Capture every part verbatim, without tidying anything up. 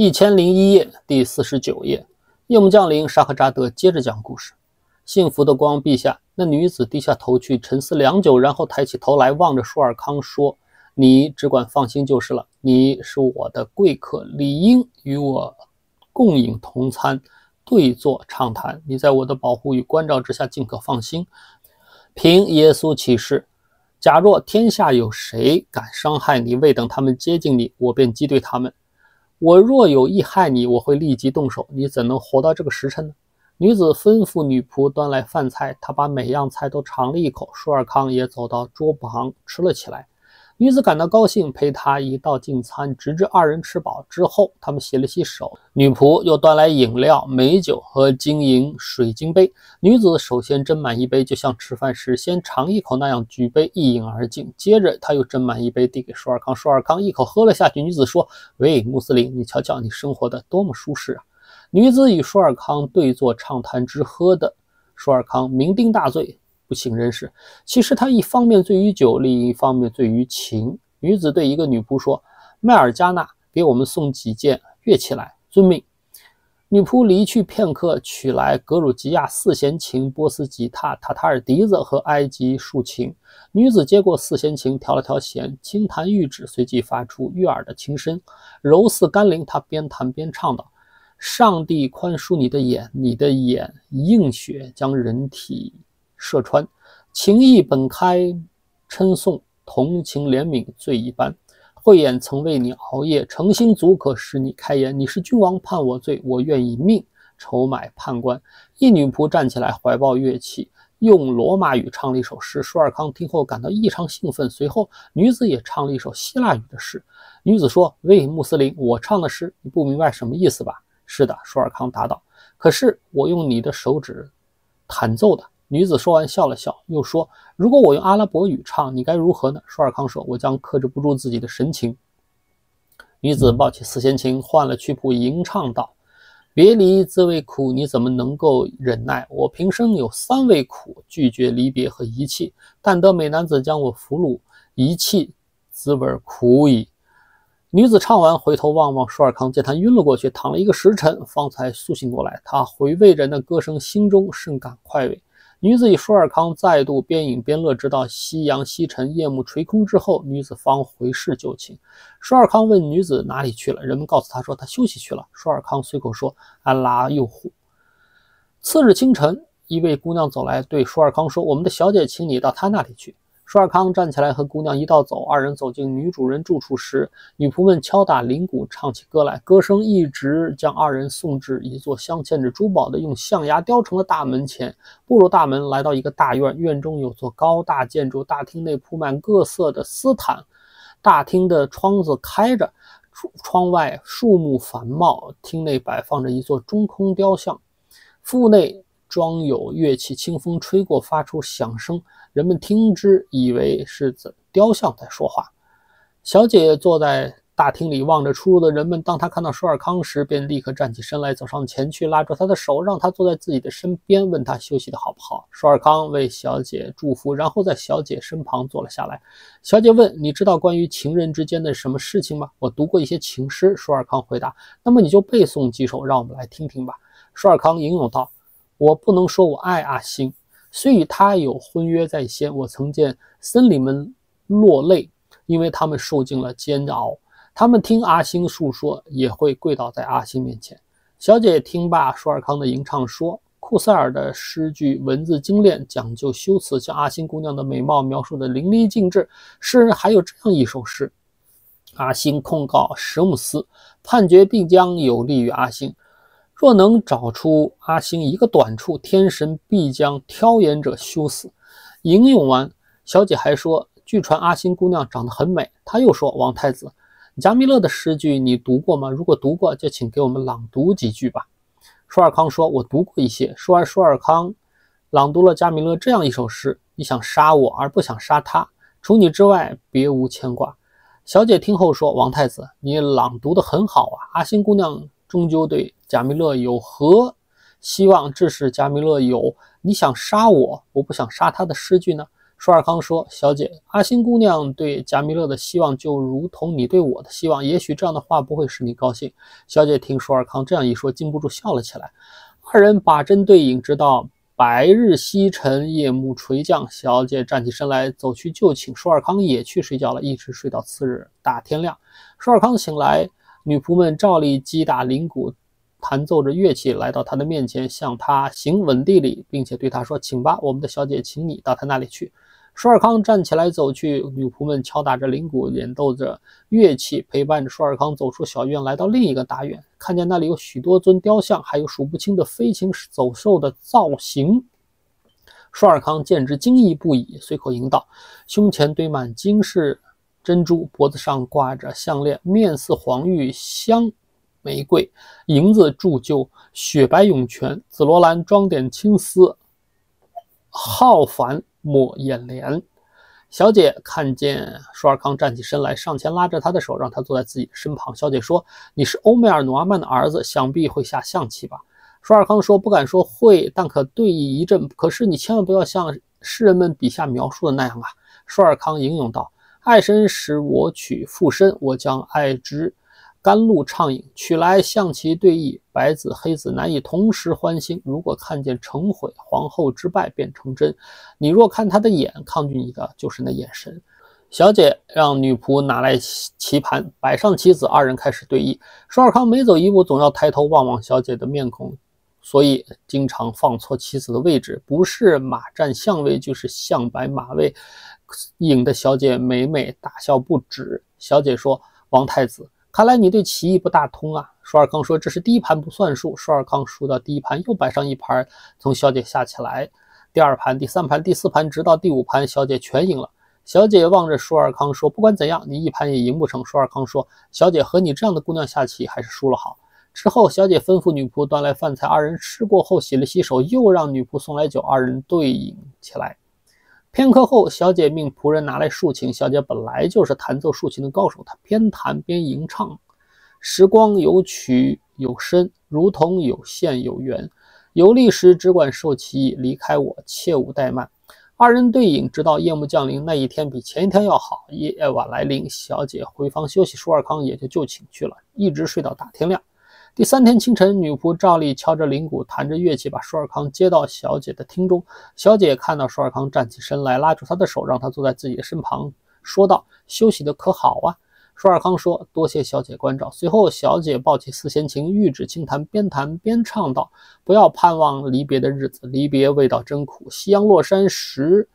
一千零一夜第四十九页，夜幕降临，沙赫扎德接着讲故事。幸福的光陛下，那女子低下头去，沉思良久，然后抬起头来，望着舒尔康说：“你只管放心就是了，你是我的贵客，理应与我共饮同餐，对坐畅谈。你在我的保护与关照之下，尽可放心。凭耶稣启示，假若天下有谁敢伤害你，未等他们接近你，我便击退他们。我若有意害你，我会立即动手。你怎能活到这个时辰呢？”女子吩咐女仆端来饭菜，她把每样菜都尝了一口。舒尔康也走到桌旁吃了起来。女子感到高兴，陪她一道进餐，直至二人吃饱之后，他们洗了洗手。女仆又端来饮料、美酒和金银水晶杯。女子首先斟满一杯，就像吃饭时先尝一口那样，举杯一饮而尽。接着，她又斟满一杯，递给舒尔康。舒尔康一口喝了下去。女子说：“喂，穆斯林，你瞧瞧，你生活的多么舒适啊！”女子与舒尔康对坐畅谈之喝的，舒尔康酩酊大醉，不省人事。其实他一方面醉于酒，另一方面醉于情。女子对一个女仆说：“麦尔加纳，给我们送几件乐器来。”“遵命。”女仆离去片刻，取来格鲁吉亚四弦琴、波斯吉他、塔塔尔笛子和埃及竖琴。女子接过四弦琴，调了调弦，轻弹玉指，随即发出悦耳的琴声，柔似甘霖。她边弹边唱道：“上帝宽恕你的眼，你的眼映雪将人体射穿，情意本开，称颂同情怜悯最一般。慧眼曾为你熬夜，诚心足可使你开颜。你是君王，判我罪，我愿以命筹买判官。”一女仆站起来，怀抱乐器，用罗马语唱了一首诗。舒尔康听后感到异常兴奋。随后女子也唱了一首希腊语的诗。女子说：“喂，穆斯林，我唱的诗你不明白什么意思吧？”“是的。”舒尔康答道，“可是我用你的手指弹奏的。”女子说完笑了笑，又说：“如果我用阿拉伯语唱，你该如何呢？”舒尔康说：“我将克制不住自己的神情。”女子抱起四弦琴，换了曲谱，吟唱道：“别离滋味苦，你怎么能够忍耐？我平生有三味苦，拒绝离别和遗弃。但得美男子将我俘虏，遗弃滋味苦矣。”女子唱完，回头望望舒尔康，见他晕了过去，躺了一个时辰，方才苏醒过来。他回味着那歌声，心中甚感快慰。女子与舒尔康再度边饮边乐，直到夕阳西沉，夜幕垂空之后，女子方回视就寝。舒尔康问女子哪里去了，人们告诉他说他休息去了。舒尔康随口说：“安拉佑护。”次日清晨，一位姑娘走来，对舒尔康说：“我们的小姐，请你到她那里去。”舒尔康站起来和姑娘一道走，二人走进女主人住处时，女仆们敲打铃鼓，唱起歌来，歌声一直将二人送至一座镶嵌着珠宝的、用象牙雕成的大门前。步入大门，来到一个大院，院中有座高大建筑，大厅内铺满各色的丝毯，大厅的窗子开着，窗外树木繁茂，厅内摆放着一座中空雕像，腹内装有乐器，清风吹过，发出响声。人们听之，以为是雕像在说话。小姐坐在大厅里，望着出入的人们。当她看到舒尔康时，便立刻站起身来，走上前去，拉住她的手，让她坐在自己的身边，问她休息的好不好。舒尔康为小姐祝福，然后在小姐身旁坐了下来。小姐问：“你知道关于情人之间的什么事情吗？”“我读过一些情诗。”舒尔康回答。“那么你就背诵几首，让我们来听听吧。”舒尔康吟咏道：“我不能说我爱阿星，虽与他有婚约在先，我曾见森林们落泪，因为他们受尽了煎熬。他们听阿星述说，也会跪倒在阿星面前。”小姐听罢舒尔康的吟唱，说：“库塞尔的诗句文字精炼，讲究修辞，将阿星姑娘的美貌描述得淋漓尽致。诗人还有这样一首诗：阿星控告史姆斯，判决必将有利于阿星。若能找出阿星一个短处，天神必将挑眼者羞死。”吟咏完，小姐还说：“据传阿星姑娘长得很美。”她又说：“王太子，贾米勒的诗句你读过吗？如果读过，就请给我们朗读几句吧。”舒尔康说：“我读过一些。”说完，舒尔康朗读了贾米勒这样一首诗：“你想杀我而不想杀他，除你之外别无牵挂。”小姐听后说：“王太子，你朗读得很好啊，阿星姑娘终究对贾米勒有何希望，致使贾米勒有‘你想杀我，我不想杀他’的诗句呢？”舒尔康说：“小姐，阿星姑娘对贾米勒的希望就如同你对我的希望，也许这样的话不会使你高兴。”小姐听舒尔康这样一说，禁不住笑了起来。二人把针对影，直到白日西沉，夜幕垂降。小姐站起身来，走去就寝。舒尔康也去睡觉了，一直睡到次日大天亮。舒尔康醒来，女仆们照例击打铃鼓，弹奏着乐器，来到他的面前，向他行吻地礼，并且对他说：“请吧，我们的小姐，请你到他那里去。”舒尔康站起来走去，女仆们敲打着铃鼓，演奏着乐器，陪伴着舒尔康走出小院，来到另一个大院，看见那里有许多尊雕像，还有数不清的飞禽走兽的造型。舒尔康简直惊异不已，随口应道：“胸前堆满金饰珍珠，脖子上挂着项链，面似黄玉镶玫瑰，银子铸就雪白涌泉，紫罗兰装点青丝，浩繁抹眼帘。”小姐看见舒尔康站起身来，上前拉着他的手，让他坐在自己的身旁。小姐说：“你是欧梅尔·努阿曼的儿子，想必会下象棋吧？”舒尔康说：“不敢说会，但可对弈一阵。可是你千万不要像诗人们笔下描述的那样啊！”舒尔康吟咏道：“爱神使我取附身，我将爱之甘露畅饮，取来象棋对弈，白子黑子难以同时欢心。如果看见成悔，皇后之败便成真。你若看他的眼，抗拒你的就是那眼神。”小姐让女仆拿来棋盘，摆上棋子，二人开始对弈。舒尔康每走一步，总要抬头望望小姐的面孔，所以经常放错棋子的位置，不是马占象位，就是象摆马位，引得小姐每每大笑不止。小姐说：“王太子，看来你对棋艺不大通啊。”舒尔康说：“这是第一盘不算数。”舒尔康输到第一盘，又摆上一盘，从小姐下起来。第二盘、第三盘、第四盘，直到第五盘，小姐全赢了。小姐望着舒尔康说：“不管怎样，你一盘也赢不成。”舒尔康说：“小姐，和你这样的姑娘下棋还是输了好。”之后，小姐吩咐女仆端来饭菜，二人吃过后洗了洗手，又让女仆送来酒，二人对饮起来。片刻后，小姐命仆人拿来竖琴。小姐本来就是弹奏竖琴的高手，她边弹边吟唱：“时光有曲有深，如同有限有缘。游历时只管受其意，离开我切勿怠慢。”二人对饮，直到夜幕降临。那一天比前一天要好。夜晚来临，小姐回房休息，舒尔康也就就寝去了，一直睡到大天亮。第三天清晨，女仆照例敲着铃鼓，弹着乐器，把舒尔康接到小姐的厅中。小姐看到舒尔康站起身来，拉住他的手，让他坐在自己的身旁，说道：“休息得可好啊？”舒尔康说：“多谢小姐关照。”随后，小姐抱起四弦琴，玉指轻弹，边弹边唱道：“不要盼望离别的日子，离别味道真苦。夕阳落山时，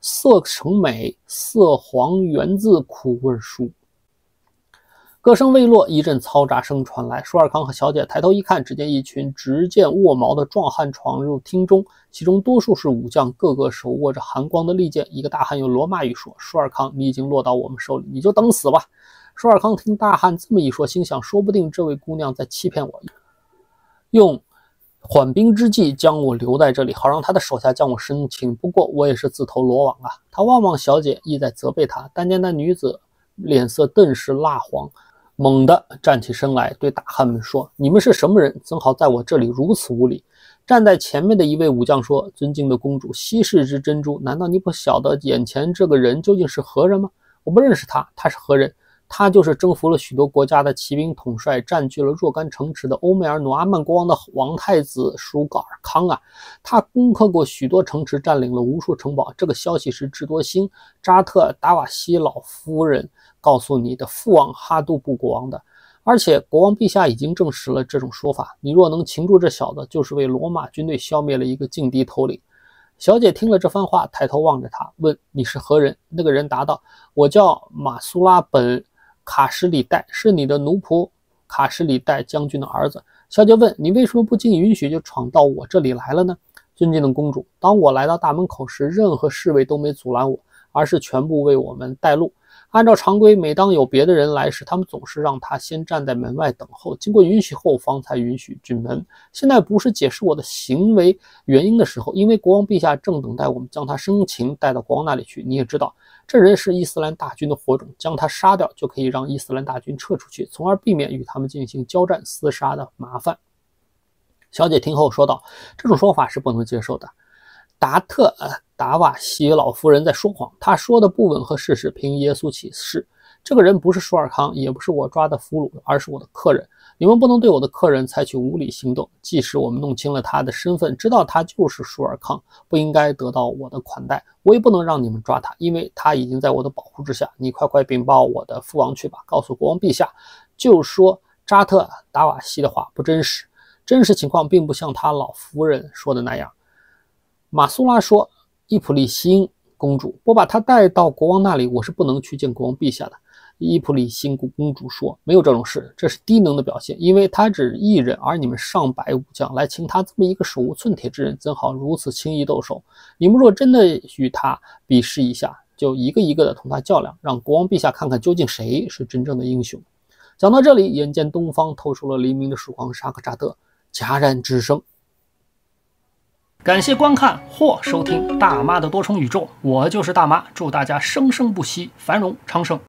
色成美，色黄源自苦味疏。”歌声未落，一阵嘈杂声传来。舒尔康和小姐抬头一看，只见一群执剑握矛的壮汉闯入厅中，其中多数是武将，个个手握着寒光的利剑。一个大汉用罗马语说：“舒尔康，你已经落到我们手里，你就等死吧！”舒尔康听大汉这么一说，心想：说不定这位姑娘在欺骗我，用缓兵之计将我留在这里，好让他的手下将我生擒。不过我也是自投罗网啊！他望望小姐，意在责备她，但见那女子脸色顿时蜡黄，猛地站起身来，对大汉们说：“你们是什么人？怎好在我这里如此无礼？”站在前面的一位武将说：“尊敬的公主，稀世之珍珠，难道你不晓得眼前这个人究竟是何人吗？”“我不认识他，他是何人？”“他就是征服了许多国家的骑兵统帅，占据了若干城池的欧梅尔·努阿曼国王的王太子舒尔康啊！他攻克过许多城池，占领了无数城堡。这个消息是智多星·扎特达瓦西老夫人告诉你的父王哈杜布国王的，而且国王陛下已经证实了这种说法。你若能擒住这小子，就是为罗马军队消灭了一个劲敌头领。”小姐听了这番话，抬头望着他，问：“你是何人？”那个人答道：“我叫马苏拉本·卡什里代，是你的奴仆卡什里代将军的儿子。”小姐问：“你为什么不经允许就闯到我这里来了呢？”“尊敬的公主，当我来到大门口时，任何侍卫都没阻拦我，而是全部为我们带路。按照常规，每当有别的人来时，他们总是让他先站在门外等候，经过允许后方才允许进门。现在不是解释我的行为原因的时候，因为国王陛下正等待我们将他生擒，带到国王那里去。你也知道，这人是伊斯兰大军的火种，将他杀掉就可以让伊斯兰大军撤出去，从而避免与他们进行交战厮杀的麻烦。”小姐听后说道：“这种说法是不能接受的。”达特达瓦西老夫人在说谎，她说的不吻合事实。凭耶稣起誓，这个人不是舒尔康，也不是我抓的俘虏，而是我的客人。你们不能对我的客人采取无理行动。即使我们弄清了他的身份，知道他就是舒尔康，不应该得到我的款待，我也不能让你们抓他，因为他已经在我的保护之下。你快快禀报我的父王去吧，告诉国王陛下，就说扎特达瓦西的话不真实，真实情况并不像他老夫人说的那样。马苏拉说：“伊普利辛公主，我把她带到国王那里，我是不能去见国王陛下的。”伊普利辛公主说：“没有这种事，这是低能的表现，因为她只一人，而你们上百武将来擒她这么一个手无寸铁之人，怎好如此轻易动手？你们若真的与她比试一下，就一个一个的同她较量，让国王陛下看看究竟谁是真正的英雄。”讲到这里，眼见东方透出了黎明的曙光，沙克扎特戛然之声。感谢观看或收听《大妈的多重宇宙》，我就是大妈，祝大家生生不息，繁荣昌盛。